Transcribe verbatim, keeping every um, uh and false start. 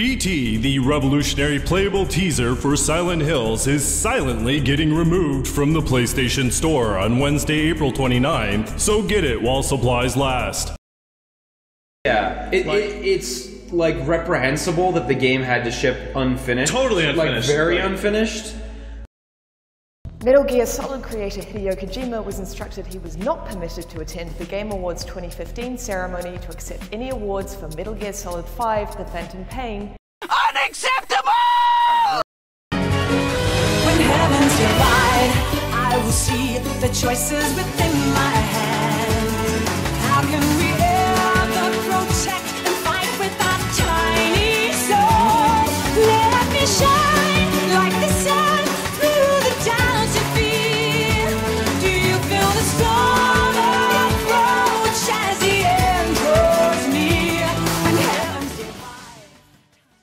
P T, the revolutionary playable teaser for Silent Hills, is silently getting removed from the PlayStation Store on Wednesday, April twenty-ninth, so get it while supplies last. Yeah, it, like, it, it's like reprehensible that the game had to ship unfinished. Totally unfinished. Like, very unfinished. Metal Gear Solid creator Hideo Kojima was instructed he was not permitted to attend the Game Awards twenty fifteen ceremony to accept any awards for Metal Gear Solid five, The Phantom Pain. Unacceptable! When heavens divide, I will see the choices within my hand. How can we